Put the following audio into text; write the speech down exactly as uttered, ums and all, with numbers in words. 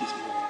she's married.